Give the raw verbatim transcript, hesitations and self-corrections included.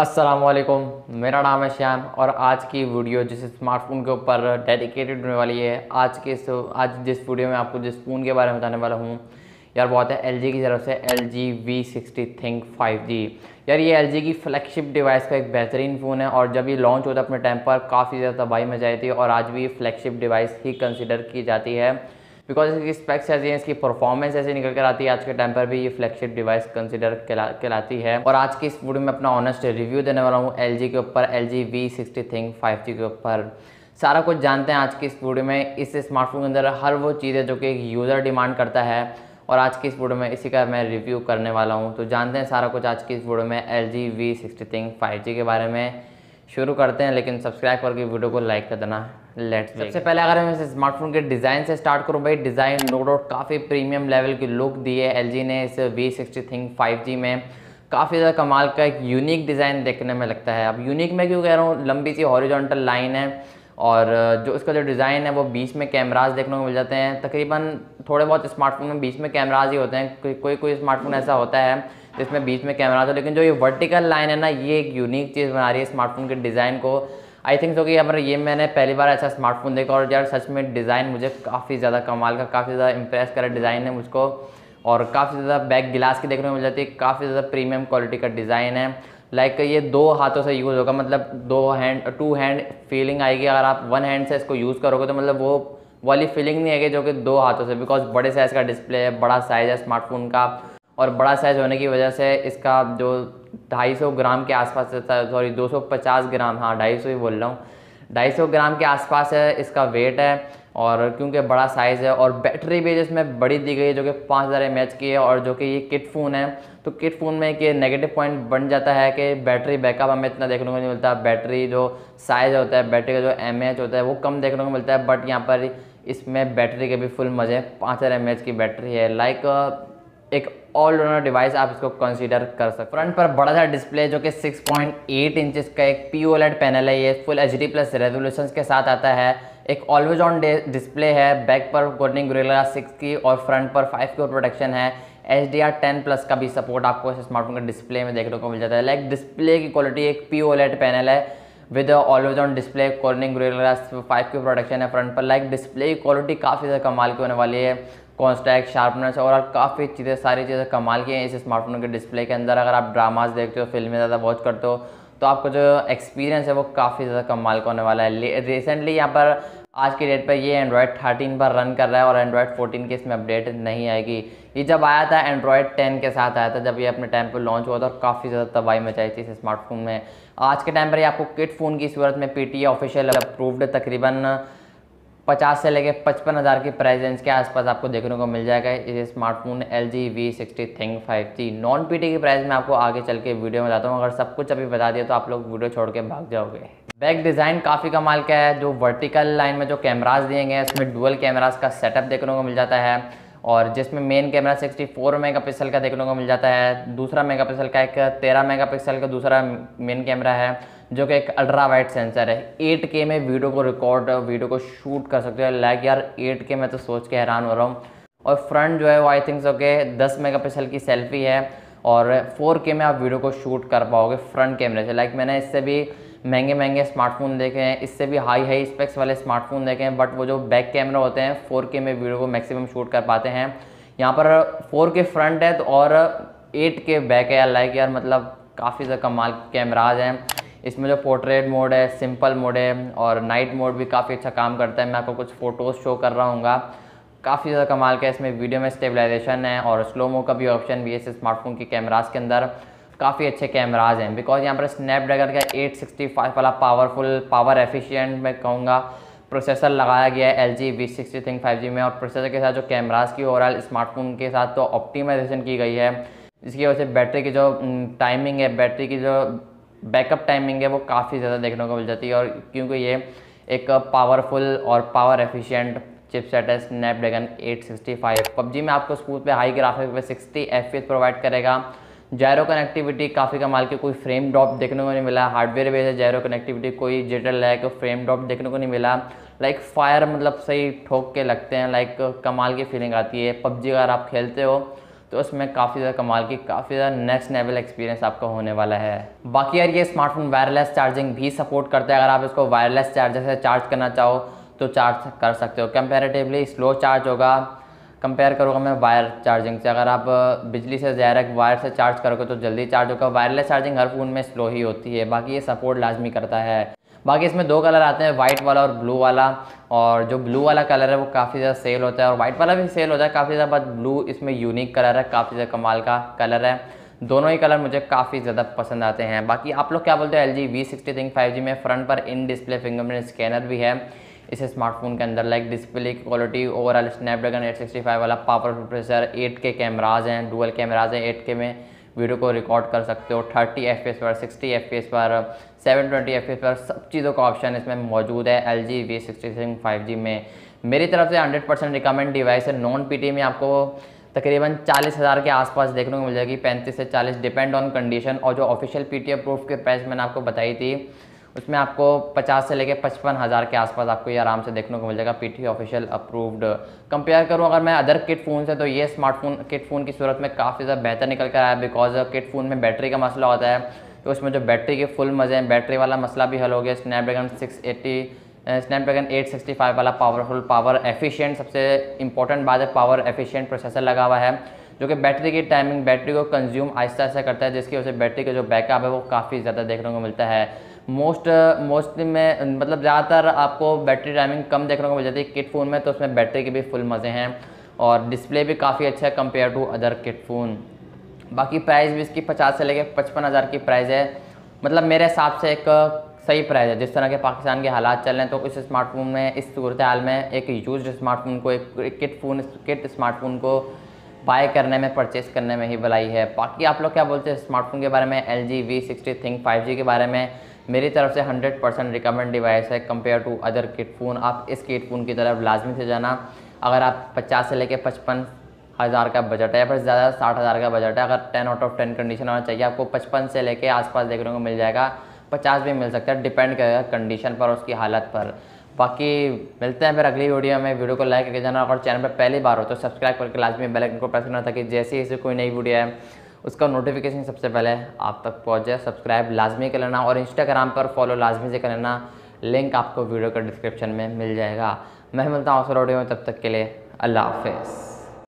अस्सलामुअलैकुम, मेरा नाम है श्याम और आज की वीडियो जिस स्मार्टफोन के ऊपर डेडिकेटेड होने वाली है, आज के आज जिस वीडियो में आपको जिस फ़ोन के बारे में बताने वाला हूँ यार बहुत है एल जी की तरफ से L G V sixty think five G. यार ये एल जी की फ्लैगशिप डिवाइस का एक बेहतरीन फ़ोन है और जब ये लॉन्च होता है अपने टाइम पर काफ़ी ज़्यादा तबाही में जाती थी और आज भी ये फ्लैगशिप डिवाइस ही कंसिडर की जाती है बिकॉज इसकी स्पेक्स ऐसी हैं, इसकी परफॉर्मेंस ऐसी निकल कर आती है। आज के टाइम पर भी ये फ्लैगशिप डिवाइस कंसिडर कहलाती है और आज की इस वीडियो में अपना ऑनेस्ट रिव्यू देने वाला हूँ एल जी के ऊपर, L G V sixty think five G के ऊपर। सारा कुछ जानते हैं आज की इस वीडियो में। इस स्मार्टफोन के अंदर हर वो चीज़ है जो कि यूज़र डिमांड करता है और आज की इस वीडियो में इसी का मैं रिव्यू करने वाला हूँ। तो जानते हैं सारा कुछ आज की इस वीडियो में L G V sixty think five G के बारे में। शुरू करते हैं, लेकिन सब्सक्राइब करके वीडियो को लाइक कर देना। लेट्स सबसे पहले अगर हम इस स्मार्टफोन के डिज़ाइन से स्टार्ट करूँ, भाई डिज़ाइन नो डाउट काफ़ी प्रीमियम लेवल की लुक दी है एल जी ने इस V sixty think five G में। काफ़ी ज़्यादा कमाल का एक यूनिक डिज़ाइन देखने में लगता है। अब यूनिक मैं क्यों कह रहा हूँ, लंबी सी हॉरिजॉन्टल लाइन है और जो उसका जो डिज़ाइन है वो बीच में कैमराज देखने को मिल जाते हैं। तकरीबन थोड़े बहुत स्मार्टफोन में बीच में कैमराज ही होते हैं, कोई कोई कोई स्मार्टफोन ऐसा होता है जिसमें बीच में कैमराज हो, लेकिन जो ये वर्टिकल लाइन है ना, ये एक यूनिक चीज़ बना रही है स्मार्टफोन के डिज़ाइन को। आई थिंक सो कि हमारा ये मैंने पहली बार ऐसा स्मार्टफोन देखा और यार सच में डिज़ाइन मुझे काफ़ी ज़्यादा कमाल का, काफ़ी ज़्यादा इंप्रेस करा डिज़ाइन है मुझको और काफ़ी ज़्यादा बैक गिलास की देखने को मिल जाती है। काफ़ी ज़्यादा प्रीमियम क्वालिटी का डिज़ाइन है। लाइक ये दो हाथों से यूज़ होगा, मतलब दो हैंड टू हैंड फीलिंग आएगी। अगर आप वन हैंड से इसको यूज़ करोगे तो मतलब वो वाली फीलिंग नहीं आएगी जो कि दो हाथों से, बिकॉज बड़े साइज़ का डिस्प्ले है, बड़ा साइज़ है स्मार्टफोन का और बड़ा साइज़ होने की वजह से इसका जो दो सौ पचास ग्राम के आसपास, सॉरी दो सौ पचास ग्राम, हाँ दो सौ पचास ही बोल रहा हूँ, दो सौ पचास ग्राम के आसपास है इसका वेट है और क्योंकि बड़ा साइज़ है। और बैटरी भी जिसमें बड़ी दी गई है जो कि पाँच हज़ार एम एच की है और जो कि ये किट फ़ोन है, तो किट फ़ोन में एक नेगेटिव पॉइंट बन जाता है कि बैटरी बैकअप हमें इतना देखने को नहीं मिलता। बैटरी जो साइज़ होता है, बैटरी का जो एम एच होता है वो कम देखने को मिलता है, बट यहाँ पर इसमें बैटरी के भी फुल मज़े हैं। पाँच हज़ार एम एच की बैटरी है। लाइक एक ऑल राउंडर डिवाइस आप इसको कंसीडर कर सकते। फ्रंट पर बड़ा सा डिस्प्ले जो कि सिक्स पॉइंट एट इंचेस का एक पी ओलेड पैनल है, ये full H D plus resolution के साथ आता है। एक ऑलवेज ऑन डिस्प्ले है। बैक पर कॉर्निंग गोरिल्ला सिक्स की और फ्रंट पर फाइव की प्रोटेक्शन है। H D R ten plus का भी सपोर्ट आपको इस स्मार्टफोन के डिस्प्ले में देखने को मिल जाता है। लाइक डिस्प्ले की क्वालिटी एक पी ओलेड पैनल है with always on display, Corning Gorilla glass five की प्रोटेक्शन है फ्रंट पर। लाइक डिस्प्ले की क्वालिटी काफ़ी ज़्यादा कमाल की होने वाली है। कॉन्स्टैक्ट, शार्पनेस और काफ़ी चीज़ें, सारी चीज़ें कमाल की हैं इस स्मार्टफोन के डिस्प्ले के अंदर। अगर आप ड्रामास देखते हो, फिल्में ज़्यादा वॉच करते हो तो आपका जो एक्सपीरियंस है वो काफ़ी ज़्यादा कमाल का होने वाला है। रिसेंटली यहाँ पर आज की डेट पर ये एंड्रॉयड थर्टीन पर रन कर रहा है और एंड्रॉयड फोर्टीन की इसमें अपडेट नहीं आएगी। ये जब आया था एंड्रॉयड टेन के साथ आया था, जब ये अपने टाइम पर लॉन्च हुआ था और काफ़ी ज़्यादा तबाही मचाई थी इस स्मार्टफोन में। आज के टाइम पर ये आपको किट फ़ोन की सूरत में पीटीए ऑफिशियल अप्रूव्ड तकरीबन पचास से लेके पचपन हज़ार की प्राइस रेंज के आसपास आपको देखने को मिल जाएगा ये smartphone L G V sixty think five G. Non PT की प्राइस में आपको आगे चल के वीडियो में बताता हूँ। अगर सब कुछ अभी बता दिया तो आप लोग वीडियो छोड़ के भाग जाओगे। बैक डिज़ाइन काफ़ी कमाल का है। जो वर्टिकल लाइन में जो कैमरास दिए गए हैं उसमें डुअल कैमरास का सेटअप देखने को मिल जाता है और जिसमें main camera sixty four megapixel का देखने को मिल जाता है। दूसरा मेगापिक्सल का एक तेरह मेगापिक्सल का दूसरा मेन कैमरा है जो कि एक अल्ट्रा वाइड सेंसर है। एट के में वीडियो को रिकॉर्ड, वीडियो को शूट कर सकते हो। लाइक यार एट के मैं तो सोच के हैरान हो रहा हूँ। और फ्रंट जो है वो आई थिंक सो के दस मेगापिक्सल की सेल्फी है और फोर के में आप वीडियो को शूट कर पाओगे फ्रंट कैमरे से। लाइक मैंने इससे भी महंगे महंगे स्मार्टफोन देखे हैं, इससे भी हाई हाई स्पेक्स वाले स्मार्टफोन देखे हैं, बट वो जो बैक कैमरा होते हैं फोर के में वीडियो को मैक्सिमम शूट कर पाते हैं। यहाँ पर फोर के फ्रंट है तो और एट के बैक है। लाइक यार मतलब काफ़ी ज़्यादा कमाल कैमराज हैं। इसमें जो पोर्ट्रेट मोड है, सिंपल मोड है और नाइट मोड भी काफ़ी अच्छा काम करता है। मैं आपको कुछ फ़ोटोज़ शो कर रहा हूँगा। काफ़ी ज़्यादा कमाल का इसमें वीडियो में स्टेबलाइजेशन है और स्लोमो का भी ऑप्शन भी है इस स्मार्टफोन के कैमराज के अंदर। काफ़ी अच्छे कैमराज हैं बिकॉज यहाँ पर स्नैपड्रैगन का एट सिक्सटी फाइव वाला पावरफुल, पावर एफिशिएंट मैं कहूँगा प्रोसेसर लगाया गया है L G V sixty think five G में और प्रोसेसर के साथ जो कैमराज की ओवरऑल स्मार्टफोन के साथ तो ऑप्टिमाइजेशन की गई है, जिसकी वजह से बैटरी की जो टाइमिंग है, बैटरी की जो बैकअप टाइमिंग है वो काफ़ी ज़्यादा देखने को मिल जाती है। और क्योंकि ये एक पावरफुल और पावर एफिशिएंट चिपसेट है Snapdragon eight sixty five, PUBG में आपको स्मूथ पे हाई ग्राफिक पे sixty F P S provide करेगा। जायरो कनेक्टिविटी काफ़ी कमाल की, कोई फ्रेम ड्रॉप देखने को नहीं मिला। हार्डवेयर बेस्ड है जायरो कनेक्टिविटी, कोई जिटर लैग, कोई फ्रेम ड्रॉप देखने को नहीं मिला। लाइक फायर मतलब सही ठोक के लगते हैं, लाइक कमाल की फीलिंग आती है। पबजी अगर आप खेलते हो तो उसमें काफ़ी ज़्यादा कमाल की काफ़ी ज़्यादा नेक्स्ट लेवल एक्सपीरियंस आपका होने वाला है। बाकी यार ये स्मार्टफोन वायरलेस चार्जिंग भी सपोर्ट करता है, अगर आप इसको वायरलेस चार्जर से चार्ज करना चाहो तो चार्ज कर सकते हो। कंपेरेटिवली स्लो चार्ज होगा, कंपेयर करूँगा मैं वायर चार्जिंग से। अगर आप बिजली से डायरेक्ट वायर से चार्ज करोगे तो जल्दी चार्ज होगा। वायरलेस चार्जिंग हर फ़ोन में स्लो ही होती है, बाकी ये सपोर्ट लाजमी करता है। बाकी इसमें दो कलर आते हैं, वाइट वाला और ब्लू वाला, और जो ब्लू वाला कलर है वो काफ़ी ज़्यादा सेल होता है और वाइट वाला भी सेल होता है काफ़ी ज़्यादा, बट ब्लू इसमें यूनिक कलर है, काफ़ी ज़्यादा कमाल का कलर है। दोनों ही कलर मुझे काफ़ी ज़्यादा पसंद आते हैं। बाकी आप लोग क्या बोलते हैं, L G V sixty think five G में फ्रंट पर इन डिस्प्ले फिंगरप्रिंट स्कैनर भी है इस स्मार्टफोन के अंदर। लाइक डिस्प्ले की quality overall Snapdragon eight sixty five वाला powerful processor, eight K cameras हैं, डुअल कैमराज हैं, एट के में वीडियो को रिकॉर्ड कर सकते हो, थर्टी एफ पी एस पर, सिक्सटी एफ पी एस पर, seven twenty F P S पर, सब चीज़ों का ऑप्शन इसमें मौजूद है L G V sixty think five G में। मेरी तरफ से हंड्रेड परसेंट रिकमेंड डिवाइस है। नॉन पी टी में आपको तकरीबन चालीस हज़ार के आसपास देखने को मिल जाएगी, पैंतीस से चालीस डिपेंड ऑन कंडीशन। और जो ऑफिशियल पी टी अप्रूव की प्राइस मैंने आपको बताई थी उसमें आपको पचास से लेके पचपन हज़ार के आसपास आपको ये आराम से देखने को मिल जाएगा, पीटी ऑफिशियल अप्रूव्ड। कंपेयर करूँ अगर मैं अदर किट फ़ोन से तो ये स्मार्टफोन किट फ़ोन की सूरत में काफ़ी ज़्यादा बेहतर निकल कर आया, बिकॉज किट फ़ोन में बैटरी का मसला होता है तो उसमें जो बैटरी के फुल मज़े हैं, बैटरी वाला मसला भी हल हो गया। Snapdragon six eighty Snapdragon eight sixty five वाला पावरफुल पावर एफिशिएंट, सबसे इंपॉर्टेंट बात है, पावर एफिशिएंट प्रोसेसर लगा हुआ है जो कि बैटरी की टाइमिंग बैटरी को कंज्यूम आहिस्ता आहिस्ता करता है, जिसकी वजह से बैटरी का जो बैकअप है वो काफ़ी ज़्यादा देखने को मिलता है। मोस्ट मोस्टली में मतलब ज़्यादातर आपको बैटरी टाइमिंग कम देखने को मिल जाती है किट फ़ोन में, तो उसमें बैटरी के भी फुल मज़े हैं और डिस्प्ले भी काफ़ी अच्छा है compare to other kit phone. बाकी प्राइस भी इसकी पचास से लेके पचपन हज़ार की प्राइस है, मतलब मेरे हिसाब से एक सही प्राइस है। जिस तरह के पाकिस्तान के हालात चल रहे हैं तो इस स्मार्टफोन में, इस सूरत हाल में एक यूज्ड स्मार्टफोन को, एक किट फ़ोन किट स्मार्टफोन को बाय करने में, परचेस करने में ही भलाई है। बाकी आप लोग क्या बोलते हैं स्मार्टफोन के बारे में, L G V sixty think five G के बारे में? मेरी तरफ से हंड्रेड परसेंट रिकमेंड डिवाइस है compare to other kit phone. आप इस किट फ़ोन की तरफ लाजमी से जाना अगर आप पचास से लेके पचपन हज़ार का बजट है, या फिर ज़्यादा साठ हज़ार का बजट है। अगर ten out of ten condition होना चाहिए, आपको पचपन से लेके आसपास देखने को मिल जाएगा, पचास भी मिल सकता है, डिपेंड करेगा कंडीशन पर, उसकी हालत पर। बाकी मिलते हैं फिर अगली वीडियो में। वीडियो को लाइक करके जाना, और चैनल पर पहली बार हो तो सब्सक्राइब करके लाजमी बेल आइकन को प्रेस करना, ताकि जैसे ही कोई नई वीडियो है उसका नोटिफिकेशन सबसे पहले आप तक पहुँच जाए। सब्सक्राइब लाजमी कर लेना, और इंस्टाग्राम पर फॉलो लाजमी से कर लेना, लिंक आपको वीडियो के डिस्क्रिप्शन में मिल जाएगा। मैं मिलता हूँ उस वीडियो में, तब तक के लिए अल्लाह हाफिज़।